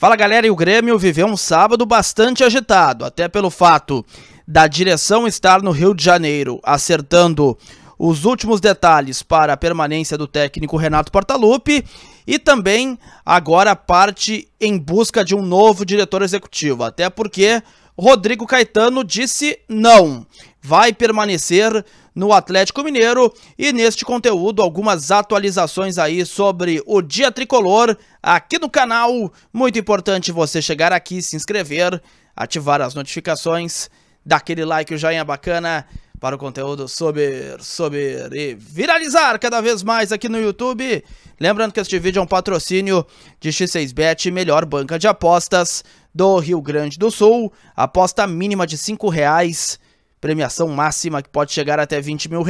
Fala galera, e o Grêmio viveu um sábado bastante agitado, até pelo fato da direção estar no Rio de Janeiro acertando os últimos detalhes para a permanência do técnico Renato Portaluppi e também agora parte em busca de um novo diretor executivo, até porque Rodrigo Caetano disse não, vai permanecer no Atlético Mineiro. E neste conteúdo algumas atualizações aí sobre o Dia Tricolor aqui no canal. Muito importante você chegar aqui, se inscrever, ativar as notificações, dar aquele like, o joinha bacana para o conteúdo subir e viralizar cada vez mais aqui no YouTube. Lembrando que este vídeo é um patrocínio de X6BET, melhor banca de apostas do Rio Grande do Sul. Aposta mínima de R$5, premiação máxima que pode chegar até R$20 mil.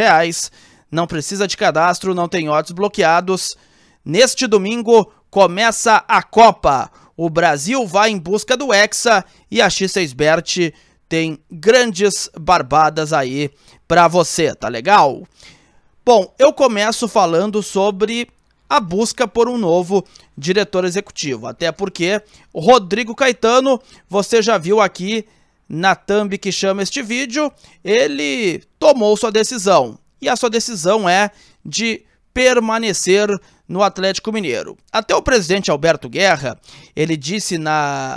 Não precisa de cadastro, não tem odds bloqueados. Neste domingo começa a Copa. O Brasil vai em busca do Hexa e a X6BET tem grandes barbadas aí pra você, tá legal? Bom, eu começo falando sobre a busca por um novo diretor executivo, até porque o Rodrigo Caetano, você já viu aqui na thumb que chama este vídeo, ele tomou sua decisão, e a sua decisão é de permanecer no Atlético Mineiro. Até o presidente Alberto Guerra, ele disse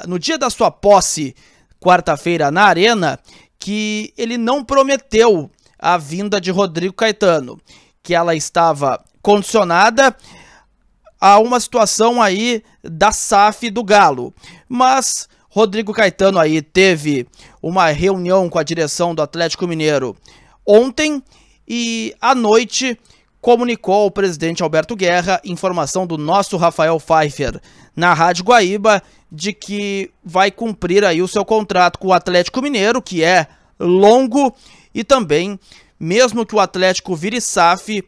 no dia da sua posse, quarta-feira na Arena, que ele não prometeu a vinda de Rodrigo Caetano, que ela estava condicionada a uma situação aí da SAF do Galo. Mas Rodrigo Caetano aí teve uma reunião com a direção do Atlético Mineiro ontem e à noite comunicou ao presidente Alberto Guerra, informação do nosso Rafael Pfeiffer na Rádio Guaíba, de que vai cumprir aí o seu contrato com o Atlético Mineiro, que é longo, e também, mesmo que o Atlético vire SAF,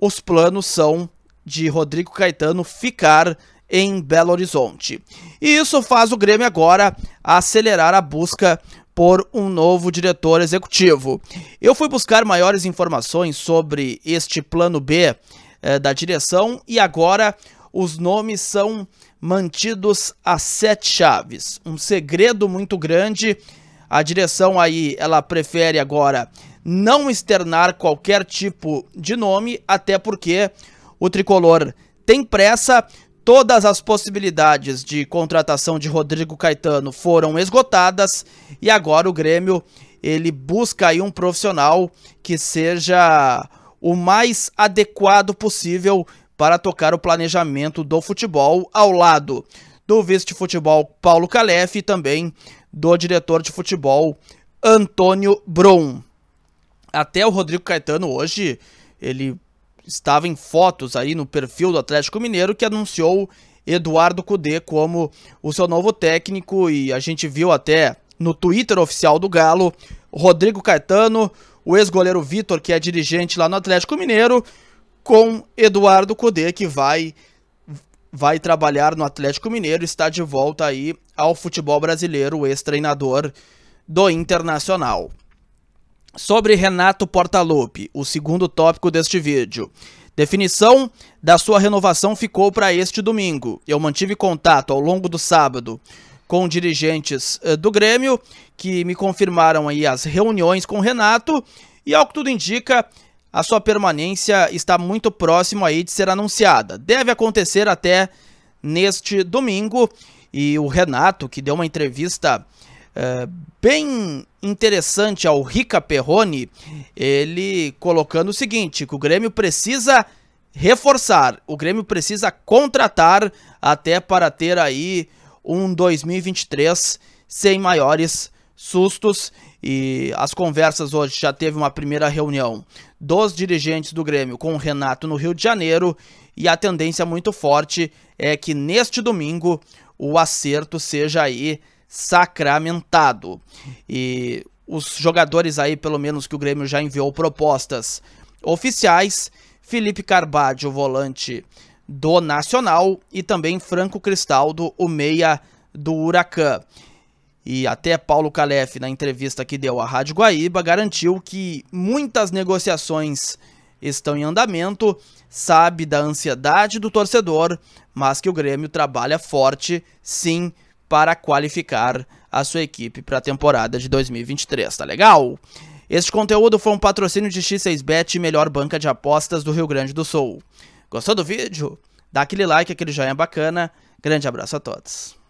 os planos são de Rodrigo Caetano ficar em Belo Horizonte. E isso faz o Grêmio agora acelerar a busca por um novo diretor executivo. Eu fui buscar maiores informações sobre este plano B da direção, e agora os nomes são mantidos a 7 chaves. Um segredo muito grande. A direção aí, ela prefere agora não externar qualquer tipo de nome, até porque o tricolor tem pressa. Todas as possibilidades de contratação de Rodrigo Caetano foram esgotadas e agora o Grêmio, ele busca aí um profissional que seja o mais adequado possível para tocar o planejamento do futebol, ao lado do vice de futebol Paulo Caleffi e também do diretor de futebol Antônio Brum. Até o Rodrigo Caetano hoje, ele estava em fotos aí no perfil do Atlético Mineiro, que anunciou Eduardo Coudet como o seu novo técnico, e a gente viu até no Twitter oficial do Galo, Rodrigo Caetano, o ex-goleiro Vitor, que é dirigente lá no Atlético Mineiro, com Eduardo Coudet, que vai trabalhar no Atlético Mineiro, está de volta aí ao futebol brasileiro, o ex-treinador do Internacional. Sobre Renato Portaluppi, o segundo tópico deste vídeo. Definição da sua renovação ficou para este domingo. Eu mantive contato ao longo do sábado com dirigentes do Grêmio, que me confirmaram aí as reuniões com o Renato, e ao que tudo indica, a sua permanência está muito próximo aí de ser anunciada. Deve acontecer até neste domingo, e o Renato, que deu uma entrevista bem interessante ao Rica Perrone, ele colocando o seguinte, que o Grêmio precisa reforçar, o Grêmio precisa contratar até para ter aí um 2023 sem maiores sustos. E as conversas hoje, já teve uma primeira reunião dos dirigentes do Grêmio com o Renato no Rio de Janeiro, e a tendência muito forte é que neste domingo o acerto seja aí sacramentado. E os jogadores aí, pelo menos que o Grêmio já enviou propostas oficiais, Felipe Carballo, o volante do Nacional, e também Franco Cristaldo, o meia do Huracán. E até Paulo Caleffi, na entrevista que deu à Rádio Guaíba, garantiu que muitas negociações estão em andamento, sabe da ansiedade do torcedor, mas que o Grêmio trabalha forte, sim, para qualificar a sua equipe para a temporada de 2023, tá legal? Este conteúdo foi um patrocínio de X6BET, melhor banca de apostas do Rio Grande do Sul. Gostou do vídeo? Dá aquele like, aquele joinha bacana. Grande abraço a todos.